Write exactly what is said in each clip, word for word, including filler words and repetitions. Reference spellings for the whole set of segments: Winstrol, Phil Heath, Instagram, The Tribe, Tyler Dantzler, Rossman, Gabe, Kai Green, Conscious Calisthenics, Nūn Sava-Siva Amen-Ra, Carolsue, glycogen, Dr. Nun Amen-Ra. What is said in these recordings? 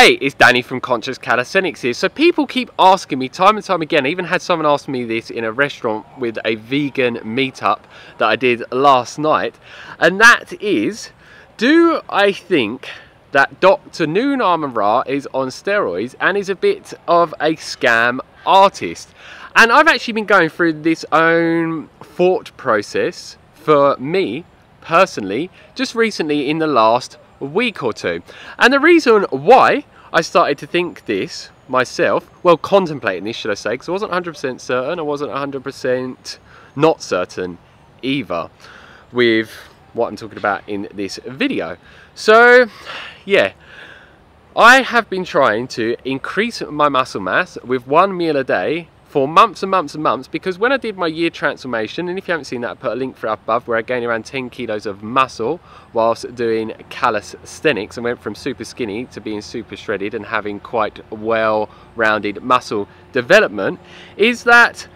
Hey, it's Danny from Conscious Calisthenics here. So people keep asking me time and time again. I even had someone ask me this in a restaurant with a vegan meetup that I did last night. And that is, do I think that Doctor Nūn Sava-Siva Amen-Ra is on steroids and is a bit of a scam artist? And I've actually been going through this own thought process for me personally, just recently in the last week or two. And the reason why I started to think this myself, well, contemplating this, should I say, because I wasn't one hundred percent certain, I wasn't one hundred percent not certain either with what I'm talking about in this video. So, yeah, I have been trying to increase my muscle mass with one meal a day for months and months and months, because when I did my year transformation, and if you haven't seen that, I put a link for it up above, where I gained around ten kilos of muscle whilst doing calisthenics and went from super skinny to being super shredded and having quite well-rounded muscle development, is that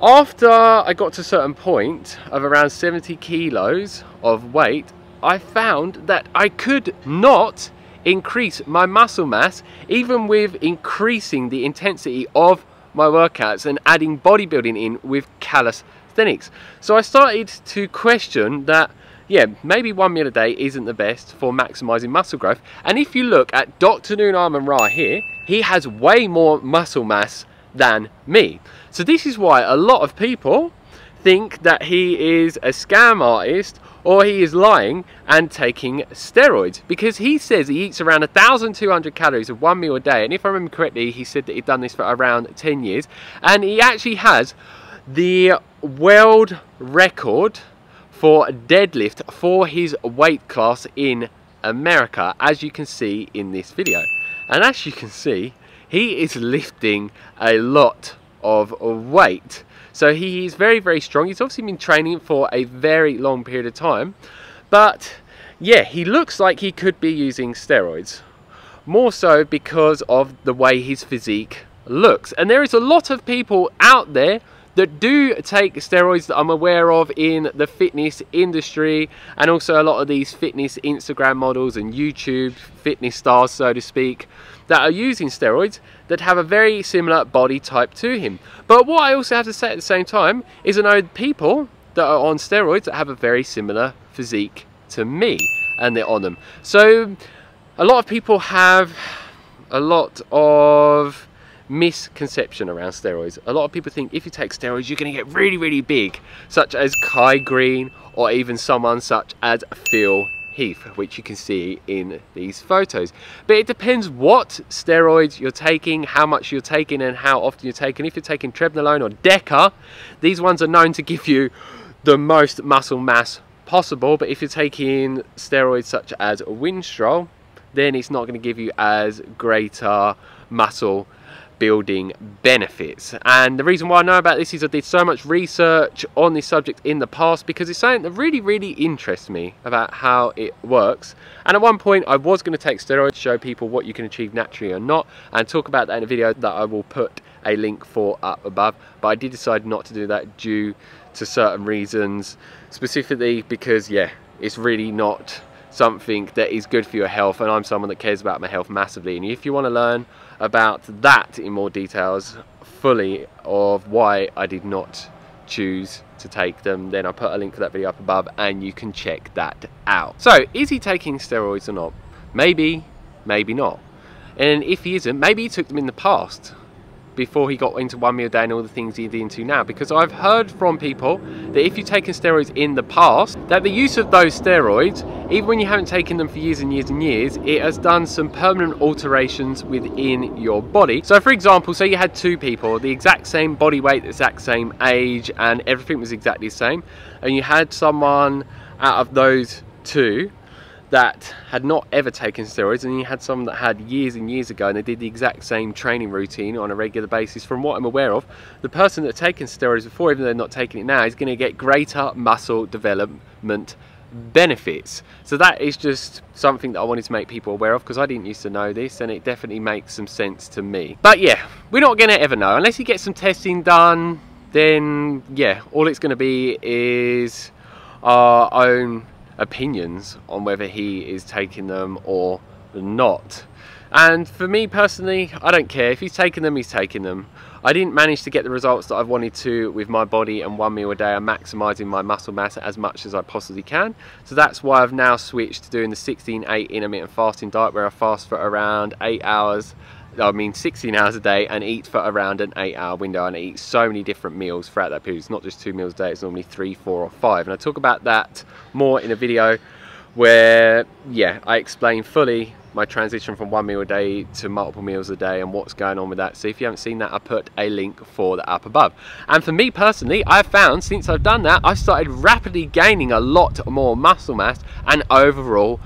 after I got to a certain point of around seventy kilos of weight, I found that I could not increase my muscle mass even with increasing the intensity of my workouts and adding bodybuilding in with calisthenics. So I started to question that, yeah, maybe one meal a day isn't the best for maximizing muscle growth. And if you look at Doctor Nūn Sava-Siva here, he has way more muscle mass than me. So this is why a lot of people think that he is a scam artist or he is lying and taking steroids, because he says he eats around one thousand two hundred calories of one meal a day, and if I remember correctly, he said that he'd done this for around ten years, and he actually has the world record for deadlift for his weight class in America, as you can see in this video. And as you can see, he is lifting a lot of weight. So he is very, very strong. He's obviously been training for a very long period of time. But yeah, he looks like he could be using steroids, more so because of the way his physique looks. And there is a lot of people out there that do take steroids that I'm aware of in the fitness industry, and also a lot of these fitness Instagram models and YouTube fitness stars, so to speak, that are using steroids that have a very similar body type to him. But what I also have to say at the same time is I know people that are on steroids that have a very similar physique to me, and they're on them. So a lot of people have a lot of misconception around steroids. A lot of people think if you take steroids, you're going to get really, really big, such as Kai Green, or even someone such as Phil Heath, which you can see in these photos. But it depends what steroids you're taking, how much you're taking, and how often you're taking. If you're taking Trebnilone or Deca, these ones are known to give you the most muscle mass possible. But if you're taking steroids such as Winstrol, then it's not going to give you as greater muscle building benefits. And the reason why I know about this is I did so much research on this subject in the past, because it's something that really, really interests me about how it works. And at one point I was going to take steroids to show people what you can achieve naturally or not, and talk about that in a video that I will put a link for up above. But I did decide not to do that due to certain reasons, specifically because, yeah, it's really not something that is good for your health, and I'm someone that cares about my health massively. And if you want to learn about that in more details fully of why I did not choose to take them, then I'll put a link for that video up above and you can check that out. So is he taking steroids or not? Maybe, maybe not. And if he isn't, maybe he took them in the past before he got into one meal a day and all the things he's into now, because I've heard from people that if you've taken steroids in the past, that the use of those steroids, even when you haven't taken them for years and years and years, it has done some permanent alterations within your body. So for example, say you had two people, the exact same body weight, the exact same age, and everything was exactly the same, and you had someone out of those two that had not ever taken steroids, and you had some that had years and years ago, and they did the exact same training routine on a regular basis. From what I'm aware of, the person that's taken steroids before, even though they're not taking it now, is going to get greater muscle development benefits. So that is just something that I wanted to make people aware of, because I didn't used to know this, and it definitely makes some sense to me. But yeah, we're not going to ever know unless you get some testing done. Then yeah, all it's going to be is our own opinions on whether he is taking them or not. And for me personally, I don't care. If he's taking them, he's taking them. I didn't manage to get the results that I've wanted to with my body and one meal a day. I'm maximising my muscle mass as much as I possibly can. So that's why I've now switched to doing the sixteen eight intermittent fasting diet, where I fast for around eight hours, I mean sixteen hours a day, and eat for around an eight hour window, and I eat so many different meals throughout that period. It's not just two meals a day, it's normally three, four or five. And I talk about that more in a video where, yeah, I explain fully my transition from one meal a day to multiple meals a day and what's going on with that. So if you haven't seen that, I put a link for that up above. And for me personally, I've found since I've done that, I've started rapidly gaining a lot more muscle mass and overall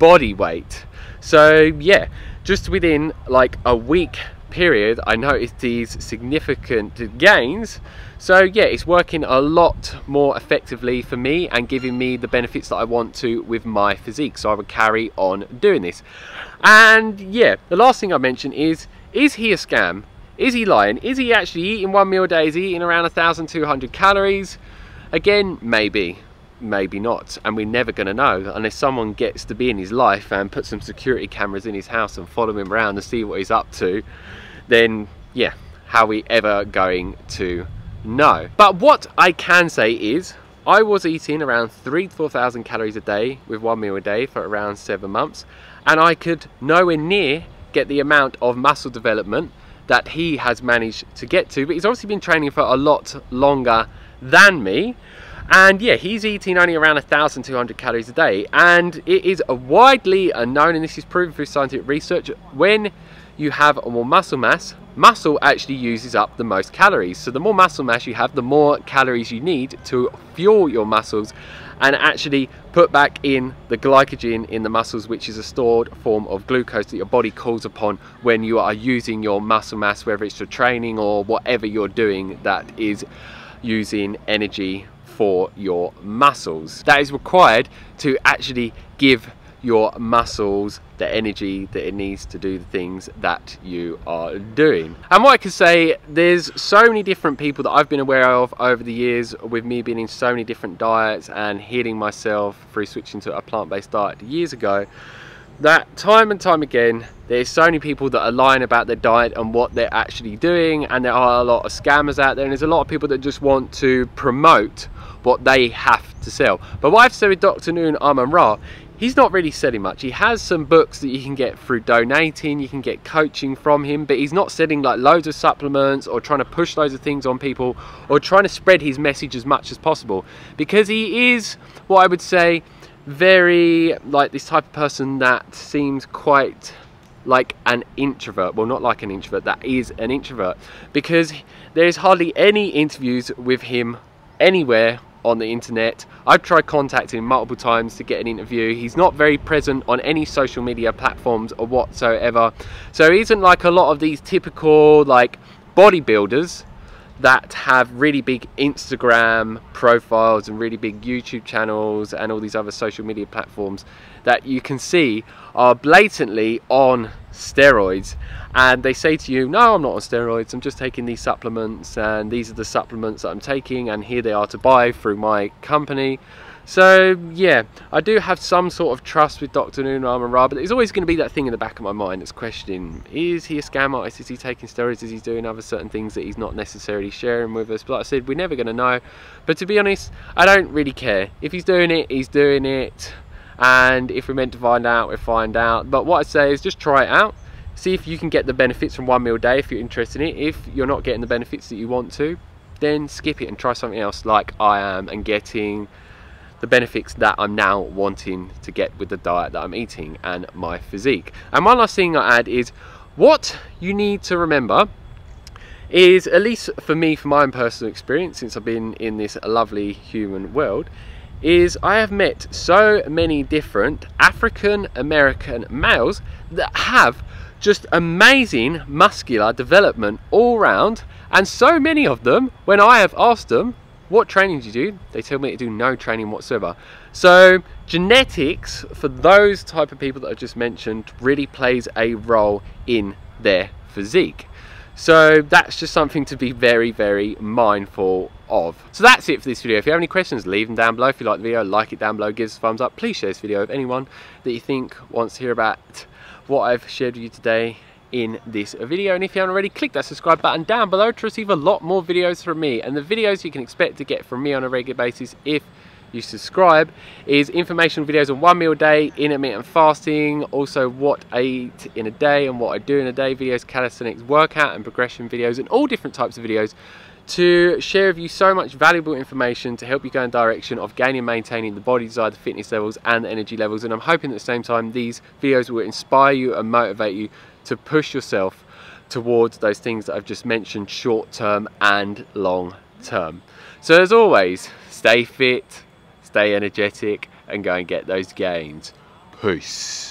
body weight. So yeah, just within like a week period, I noticed these significant gains. So yeah, it's working a lot more effectively for me and giving me the benefits that I want to with my physique. So I would carry on doing this. And yeah, the last thing I mentioned is, is he a scam? Is he lying? Is he actually eating one meal a day? Is he eating around one thousand two hundred calories? Again, maybe, maybe not. And we're never gonna know unless someone gets to be in his life and put some security cameras in his house and follow him around to see what he's up to. Then yeah, how are we ever going to no. But what I can say is I was eating around three to four thousand calories a day with one meal a day for around seven months, and I could nowhere near get the amount of muscle development that he has managed to get to. But he's obviously been training for a lot longer than me, and yeah, he's eating only around one thousand two hundred calories a day. And it is widely unknown, and this is proven through scientific research, when you have more muscle mass, muscle actually uses up the most calories. So the more muscle mass you have, the more calories you need to fuel your muscles and actually put back in the glycogen in the muscles, which is a stored form of glucose that your body calls upon when you are using your muscle mass, whether it's your training or whatever you're doing that is using energy for your muscles. That is required to actually give your muscles the energy that it needs to do the things that you are doing. And what I can say, there's so many different people that I've been aware of over the years with me being in so many different diets and healing myself through switching to a plant-based diet years ago, that time and time again, there's so many people that are lying about their diet and what they're actually doing, and there are a lot of scammers out there, and there's a lot of people that just want to promote what they have to sell. But what I've said with Doctor Nūn Amen-Ra, he's not really selling much. He has some books that you can get through donating, you can get coaching from him, but he's not selling like loads of supplements or trying to push loads of things on people or trying to spread his message as much as possible, because he is what I would say very like this type of person that seems quite like an introvert. Well, not like an introvert, that is an introvert, because there's hardly any interviews with him anywhere on the internet. I've tried contacting him multiple times to get an interview. He's not very present on any social media platforms or whatsoever. So he isn't like a lot of these typical like bodybuilders that have really big Instagram profiles and really big YouTube channels and all these other social media platforms that you can see are blatantly on steroids, and they say to you, no, I'm not on steroids, I'm just taking these supplements, and these are the supplements that I'm taking, and here they are to buy through my company. So yeah, I do have some sort of trust with Doctor Nūn Amen-Ra, but there's always going to be that thing in the back of my mind that's questioning, is he a scam artist? Is he taking steroids? Is he doing other certain things that he's not necessarily sharing with us? But like I said, we're never going to know. But to be honest, I don't really care. If he's doing it, he's doing it, and if we're meant to find out, we'll find out. But what I say is just try it out. See if you can get the benefits from one meal a day if you're interested in it. If you're not getting the benefits that you want to, then skip it and try something else like I am, and getting the benefits that I'm now wanting to get with the diet that I'm eating and my physique. And one last thing I add is, what you need to remember is, at least for me, from my own personal experience, since I've been in this lovely human world, is I have met so many different African American males that have just amazing muscular development all round, and so many of them, when I have asked them, what training do you do? They tell me to do no training whatsoever. So genetics for those type of people that I've just mentioned really plays a role in their physique. So that's just something to be very, very mindful of. So that's it for this video. If you have any questions, leave them down below. If you like the video, like it down below, give us a thumbs up. Please share this video with anyone that you think wants to hear about what I've shared with you today in this video. And if you haven't already, click that subscribe button down below to receive a lot more videos from me. And the videos you can expect to get from me on a regular basis if you subscribe is informational videos on one meal a day, intermittent fasting, also what I eat in a day and what I do in a day videos, calisthenics workout and progression videos, and all different types of videos to share with you so much valuable information to help you go in the direction of gaining and maintaining the body desire, the fitness levels and the energy levels. And I'm hoping at the same time these videos will inspire you and motivate you to push yourself towards those things that I've just mentioned, short term and long term. So as always, stay fit, stay energetic and go and get those gains. Peace.